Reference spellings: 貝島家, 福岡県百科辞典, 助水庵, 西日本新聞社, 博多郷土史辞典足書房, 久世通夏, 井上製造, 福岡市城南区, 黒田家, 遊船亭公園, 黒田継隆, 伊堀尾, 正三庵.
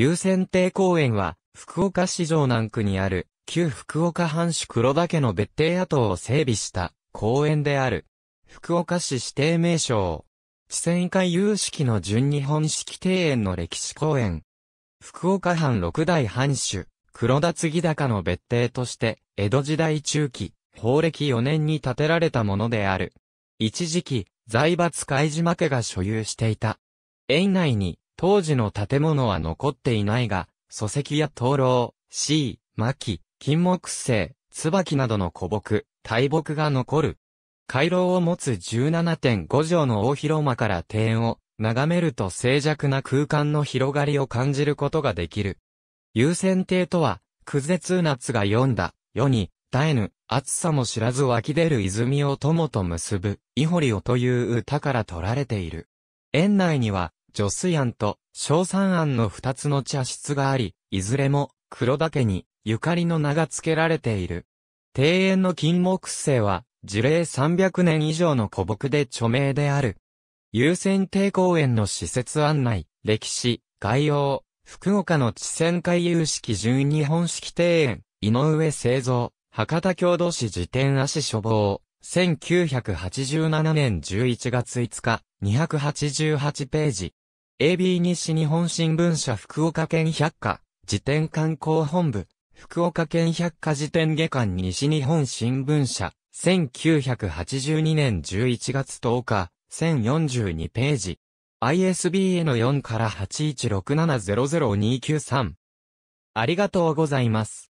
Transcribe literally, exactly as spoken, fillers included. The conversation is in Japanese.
遊船亭公園は、福岡市城南区にある、旧福岡藩主黒田家の別邸跡を整備した公園である。福岡市指定名勝。地泉回遊式の純日本式庭園の歴史公園。福岡藩六代藩主、黒田継隆の別邸として、江戸時代中期、宝暦よねんに建てられたものである。一時期、財閥貝島家が所有していた。園内に、当時の建物は残っていないが、礎石や灯籠、シイ、薪、金木犀、椿などの古木、大木が残る。回廊を持つ じゅうななてんご 畳の大広間から庭園を眺めると静寂な空間の広がりを感じることができる。遊船亭とは、久世通夏が詠んだ、世に、絶えぬ、暑さも知らず湧き出る泉を友と結ぶ、伊堀尾という歌から取られている。園内には、助水庵と正三庵の二つの茶室があり、いずれも黒田家にゆかりの名が付けられている。庭園の金木犀は、樹齢さんびゃくねん以上の古木で著名である。遊船亭公園の施設案内、歴史、概要、福岡の地泉回遊式純日本式庭園、井上製造、博多郷土史辞典足書房、せんきゅうひゃくはちじゅうななねんじゅういちがついつか、にひゃくはちじゅうはちページ。エービー 西日本新聞社福岡県百科、辞典刊行本部、福岡県百科辞典下巻西日本新聞社、せんきゅうひゃくはちじゅうにねんじゅういちがつとおか、せんよんじゅうにページ。アイエスビーエヌ よんから はちいちろくななゼロゼロにきゅうさん。ありがとうございます。